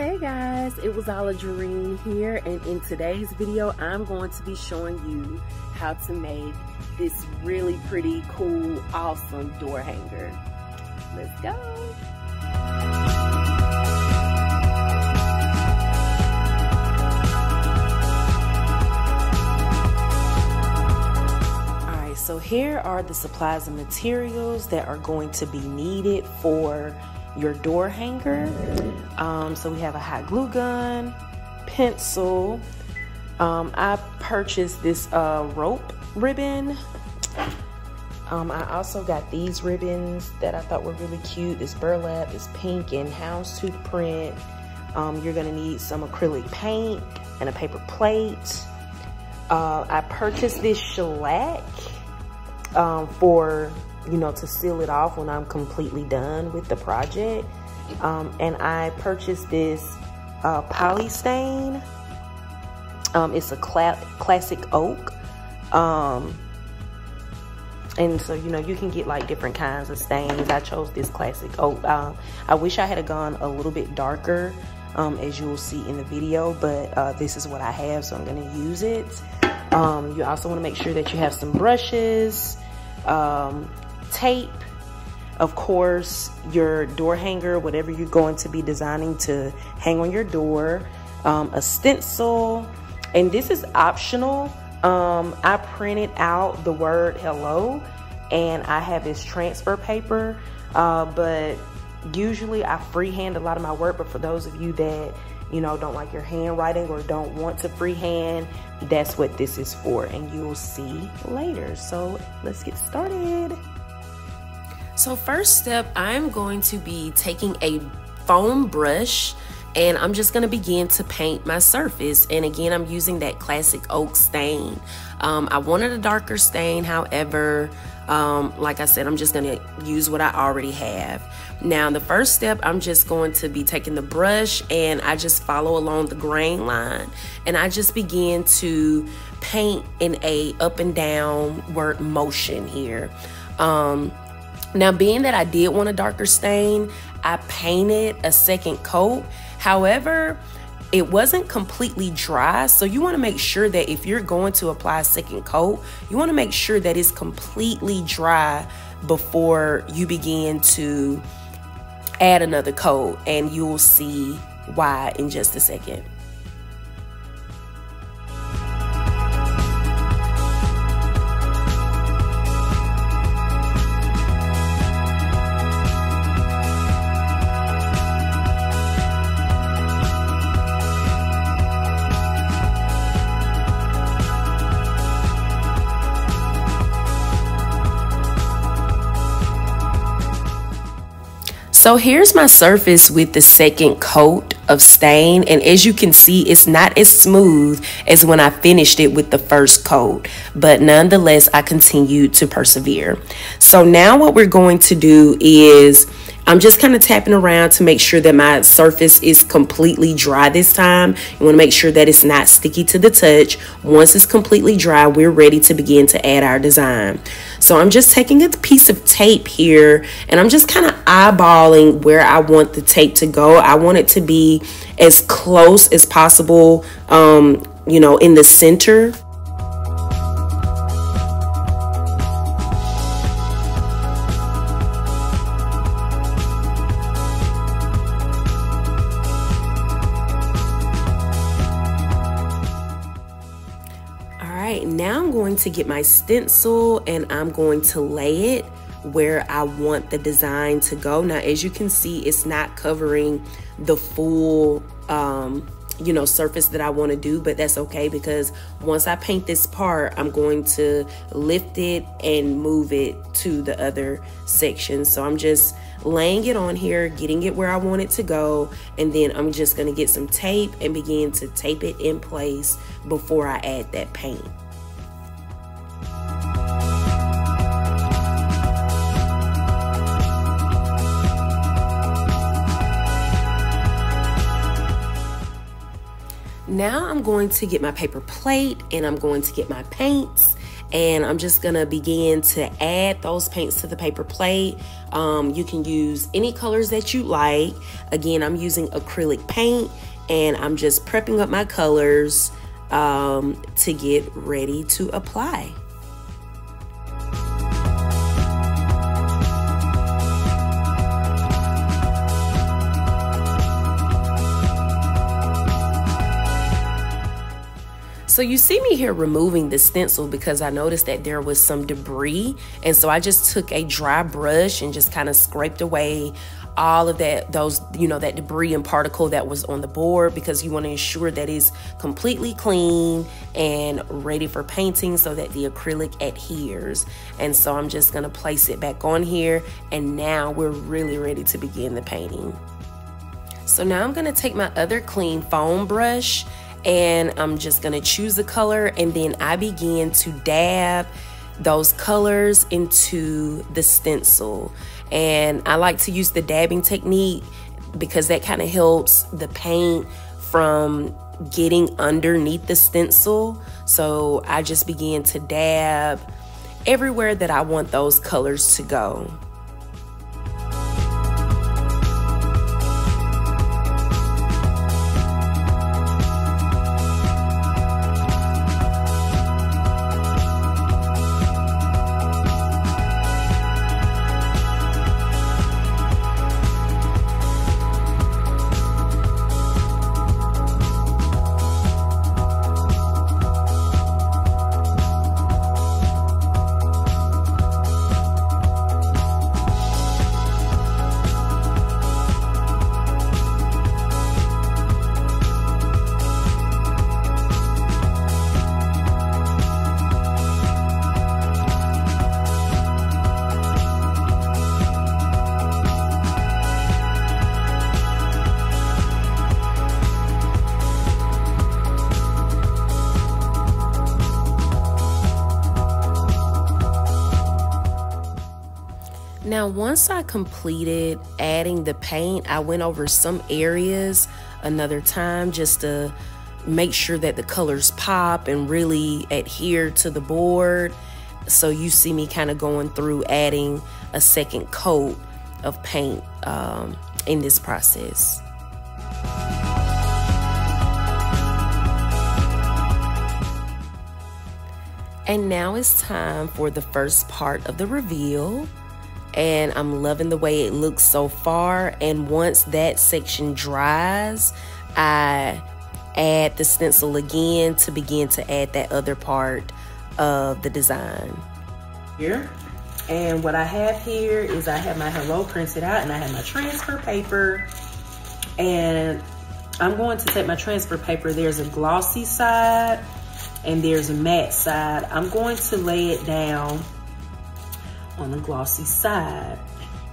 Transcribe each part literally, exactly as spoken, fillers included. Hey guys, it was all a Jerrine here, and in today's video I'm going to be showing you how to make this really pretty, cool, awesome door hanger. Let's go! Alright, so here are the supplies and materials that are going to be needed for your door hanger. Um, so we have a hot glue gun, pencil. Um, I purchased this uh, rope ribbon. Um, I also got these ribbons that I thought were really cute. It's burlap, it's pink and houndstooth print. Um, you're gonna need some acrylic paint and a paper plate. Uh, I purchased this shellac um, for you know, to seal it off when I'm completely done with the project. Um, and I purchased this uh, poly stain. Um, it's a cla classic oak. Um, and so, you know, you can get like different kinds of stains. I chose this classic oak. Um, I wish I had gone a little bit darker, um, as you'll see in the video, but uh, this is what I have, so I'm gonna use it. Um, you also wanna make sure that you have some brushes, um, tape, of course, your door hanger, whatever you're going to be designing to hang on your door, um, a stencil, and this is optional. Um, I printed out the word hello, and I have this transfer paper, uh, but usually I freehand a lot of my work, but for those of you that, you know, don't like your handwriting or don't want to freehand, that's what this is for, and you'll see later. So let's get started. So first step, I'm going to be taking a foam brush and I'm just gonna begin to paint my surface. And again, I'm using that classic oak stain. Um, I wanted a darker stain, however, um, like I said, I'm just gonna use what I already have. Now, the first step, I'm just going to be taking the brush and I just follow along the grain line. And I just begin to paint in a up and downward motion here. Um, now, being that I did want a darker stain, I painted a second coat. However, it wasn't completely dry, so you want to make sure that if you're going to apply a second coat, you want to make sure that it's completely dry before you begin to add another coat, and you'll see why in just a second. So here's my surface with the second coat of stain, and as you can see, it's not as smooth as when I finished it with the first coat, but nonetheless, I continued to persevere. So now what we're going to do is I'm just kind of tapping around to make sure that my surface is completely dry this time. You want to make sure that it's not sticky to the touch. Once it's completely dry, we're ready to begin to add our design. So I'm just taking a piece of tape here and I'm just kind of eyeballing where I want the tape to go. I want it to be as close as possible, um, you know, in the center. Now I'm going to get my stencil and I'm going to lay it where I want the design to go. Now, as you can see, it's not covering the full, um, you know, surface that I want to do, but that's okay because once I paint this part, I'm going to lift it and move it to the other section. So I'm just laying it on here, getting it where I want it to go, and then I'm just going to get some tape and begin to tape it in place before I add that paint. Now I'm going to get my paper plate and I'm going to get my paints and I'm just gonna begin to add those paints to the paper plate. Um, you can use any colors that you like. Again, I'm using acrylic paint, and I'm just prepping up my colors um, to get ready to apply. So you see me here removing the stencil because I noticed that there was some debris, and so I just took a dry brush and just kind of scraped away all of that, those, you know, that debris and particle that was on the board, because you want to ensure that it's completely clean and ready for painting so that the acrylic adheres. And so I'm just going to place it back on here, and now we're really ready to begin the painting. So now I'm going to take my other clean foam brush, and I'm just gonna choose a color, and then I begin to dab those colors into the stencil. And I like to use the dabbing technique because that kind of helps the paint from getting underneath the stencil. So I just begin to dab everywhere that I want those colors to go. Now, once I completed adding the paint, I went over some areas another time just to make sure that the colors pop and really adhere to the board. So you see me kind of going through adding a second coat of paint um, in this process. And now it's time for the first part of the reveal. And I'm loving the way it looks so far. And once that section dries, I add the stencil again to begin to add that other part of the design. Here, and what I have here is I have my hello printed out, and I have my transfer paper. And I'm going to take my transfer paper. There's a glossy side and there's a matte side. I'm going to lay it down on the glossy side.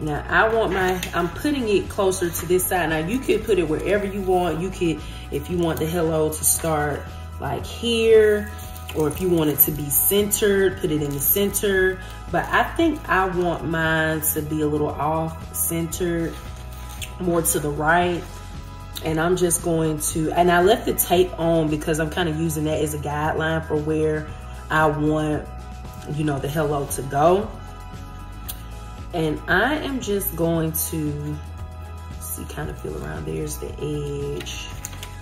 Now I want my, I'm putting it closer to this side. Now you could put it wherever you want. You could, if you want the hello to start like here, or if you want it to be centered, put it in the center. But I think I want mine to be a little off centered, more to the right. And I'm just going to, and I left the tape on because I'm kind of using that as a guideline for where I want, you know, the hello to go. And I am just going to see, kind of feel around. There's the edge.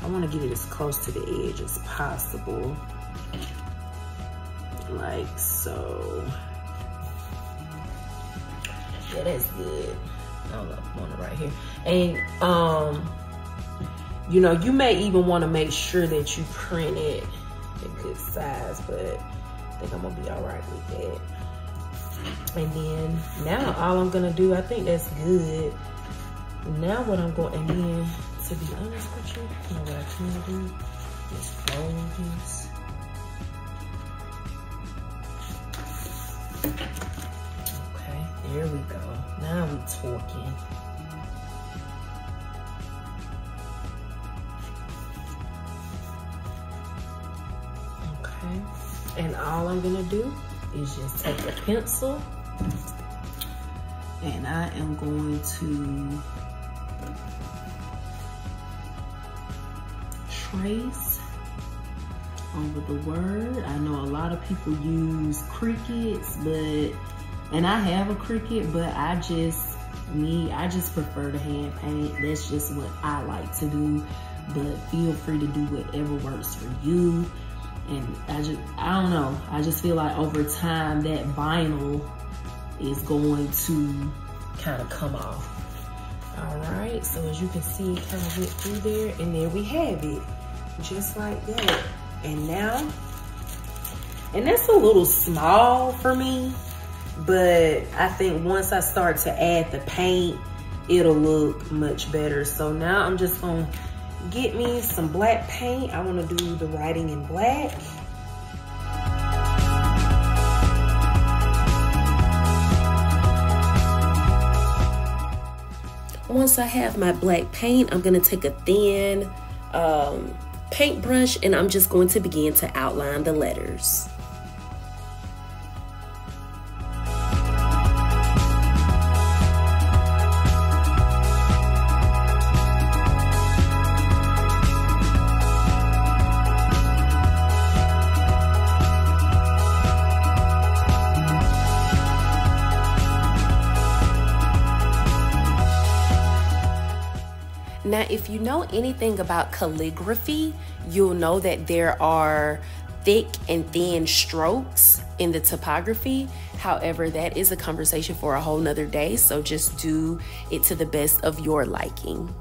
I want to get it as close to the edge as possible. Like so. Yeah, that's good. I don't know, I want it right here. And, um, you know, you may even want to make sure that you print it a good size, but I think I'm going to be all right with that. And then now all I'm gonna do, I think that's good. Now what I'm going, and then to be honest with you, you know what I can do? Just fold this. Okay, there we go. Now we're talking. Okay, and all I'm gonna do is just take a pencil, and I am going to trace over the word. I know a lot of people use Cricuts, but, and I have a Cricut, but I just, me, I just prefer to hand paint. That's just what I like to do, but feel free to do whatever works for you. And I just, I don't know, I just feel like over time that vinyl is going to kind of come off. All right, so as you can see, it kind of went through there, and there we have it, just like that. And now, and that's a little small for me, but I think once I start to add the paint, it'll look much better. So now I'm just gonna get me some black paint. I wanna do the writing in black. Once I have my black paint, I'm gonna take a thin um, paintbrush, and I'm just going to begin to outline the letters. Now, if you know anything about calligraphy, you'll know that there are thick and thin strokes in the typography. However, that is a conversation for a whole nother day, so just do it to the best of your liking.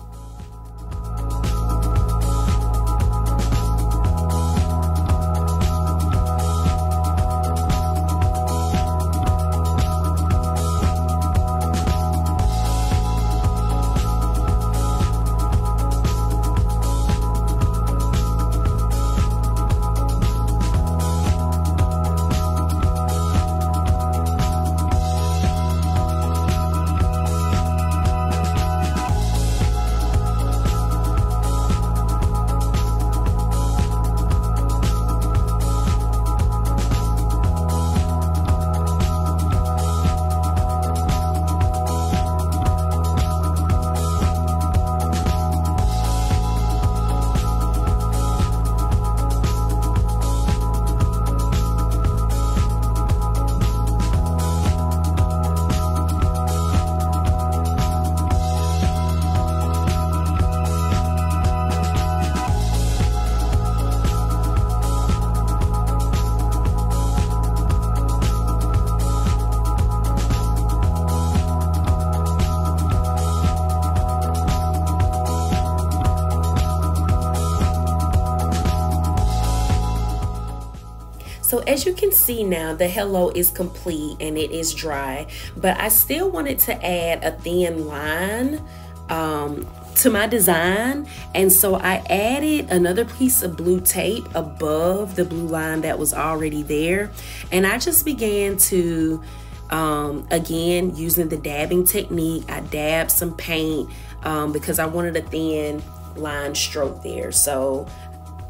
So as you can see now, the hello is complete and it is dry, but I still wanted to add a thin line um, to my design. And so I added another piece of blue tape above the blue line that was already there. And I just began to, um, again, using the dabbing technique, I dabbed some paint um, because I wanted a thin line stroke there. So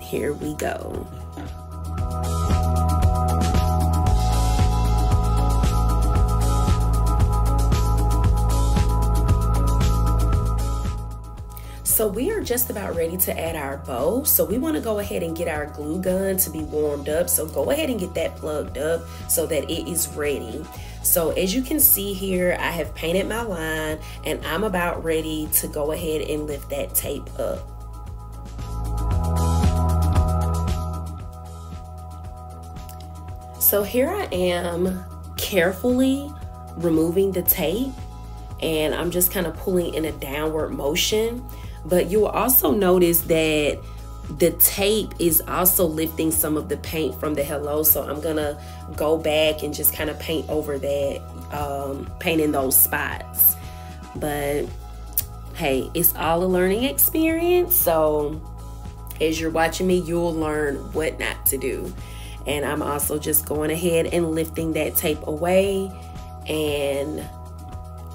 here we go. So we are just about ready to add our bow. So we want to go ahead and get our glue gun to be warmed up. So go ahead and get that plugged up so that it is ready. So as you can see here, I have painted my line and I'm about ready to go ahead and lift that tape up. So here I am carefully removing the tape, and I'm just kind of pulling in a downward motion. But you'll also notice that the tape is also lifting some of the paint from the hello. So I'm gonna go back and just kind of paint over that, um, paint in those spots. But hey, it's all a learning experience. So as you're watching me, you'll learn what not to do. And I'm also just going ahead and lifting that tape away, and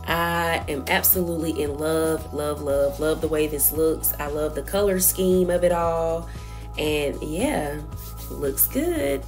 I am absolutely in love, love, love, love the way this looks. I love the color scheme of it all. And yeah, looks good.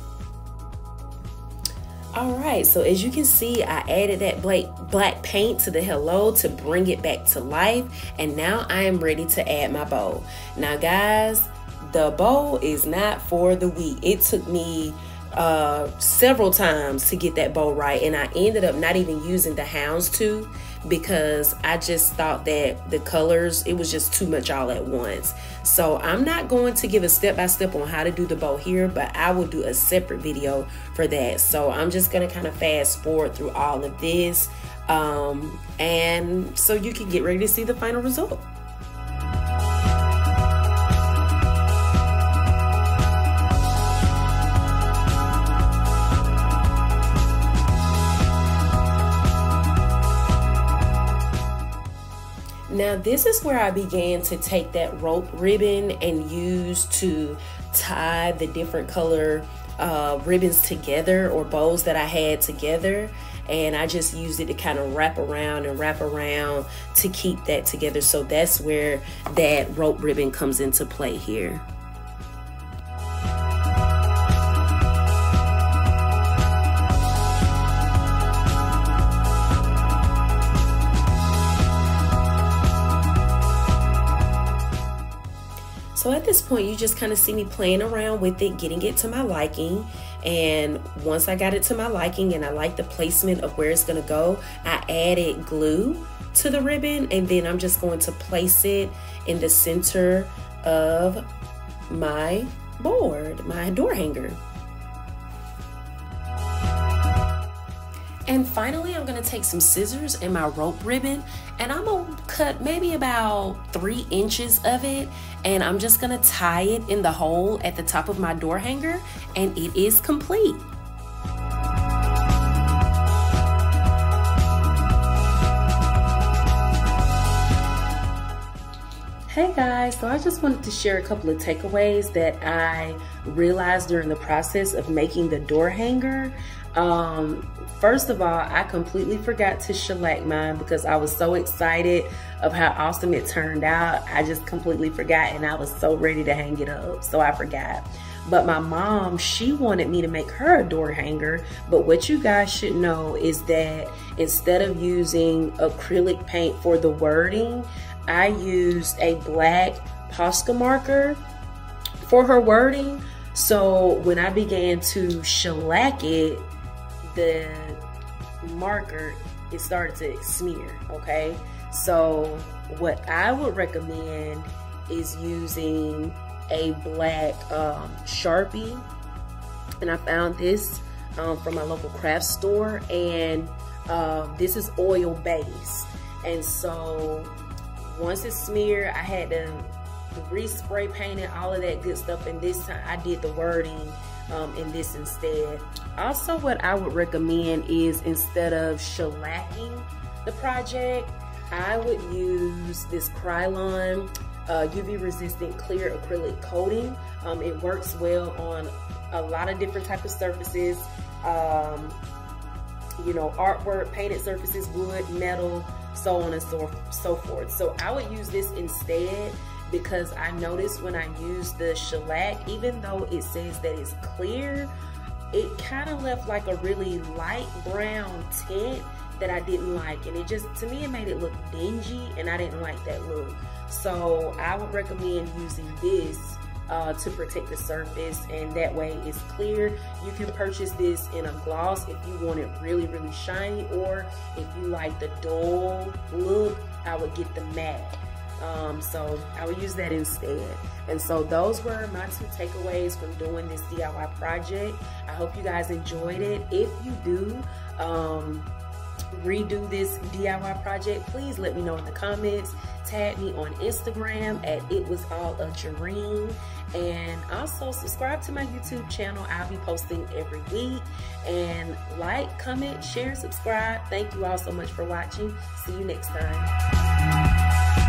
All right, so as you can see, I added that black, black paint to the hello to bring it back to life. And now I am ready to add my bow. Now guys, the bow is not for the weak. It took me uh, several times to get that bow right, and I ended up not even using the houndstooth because I just thought that the colors, it was just too much all at once. So I'm not going to give a step-by-step on how to do the bow here, but I will do a separate video for that. So I'm just gonna kind of fast forward through all of this, um, and so you can get ready to see the final result. Now this is where I began to take that rope ribbon and use to tie the different color uh, ribbons together, or bows that I had together. And I just used it to kind of wrap around and wrap around to keep that together. So that's where that rope ribbon comes into play here. So at this point, you just kind of see me playing around with it, getting it to my liking. And once I got it to my liking and I like the placement of where it's gonna go, I added glue to the ribbon, and then I'm just going to place it in the center of my board, my door hanger. And finally, I'm gonna take some scissors and my rope ribbon, and I'm gonna cut maybe about three inches of it, and I'm just gonna tie it in the hole at the top of my door hanger, and it is complete. Hey guys, so I just wanted to share a couple of takeaways that I realized during the process of making the door hanger. Um, first of all, I completely forgot to shellac mine because I was so excited of how awesome it turned out. I just completely forgot, and I was so ready to hang it up, so I forgot. But my mom, she wanted me to make her a door hanger, but what you guys should know is that instead of using acrylic paint for the wording, I used a black Posca marker for her wording. So when I began to shellac it, the marker, it started to smear, okay? So what I would recommend is using a black um, Sharpie. And I found this um, from my local craft store, and uh, this is oil based. And so once it's smeared, I had to respray painted all of that good stuff, and this time I did the wording um, in this instead. Also, what I would recommend is instead of shellacking the project, I would use this Krylon uh, U V resistant clear acrylic coating. Um, it works well on a lot of different types of surfaces, um, you know, artwork, painted surfaces, wood, metal, so on and so, so forth. So I would use this instead, because I noticed when I used the shellac, even though it says that it's clear, it kind of left like a really light brown tint that I didn't like. And it just, to me, it made it look dingy, and I didn't like that look. So I would recommend using this uh, to protect the surface, and that way it's clear. You can purchase this in a gloss if you want it really, really shiny, or if you like the dull look, I would get the matte. Um, so I would use that instead. And so those were my two takeaways from doing this D I Y project. I hope you guys enjoyed it. If you do um, redo this D I Y project, please let me know in the comments. Tag me on Instagram at It Was All A Jerrine, and also subscribe to my YouTube channel. I'll be posting every week. And like, comment, share, subscribe. Thank you all so much for watching. See you next time.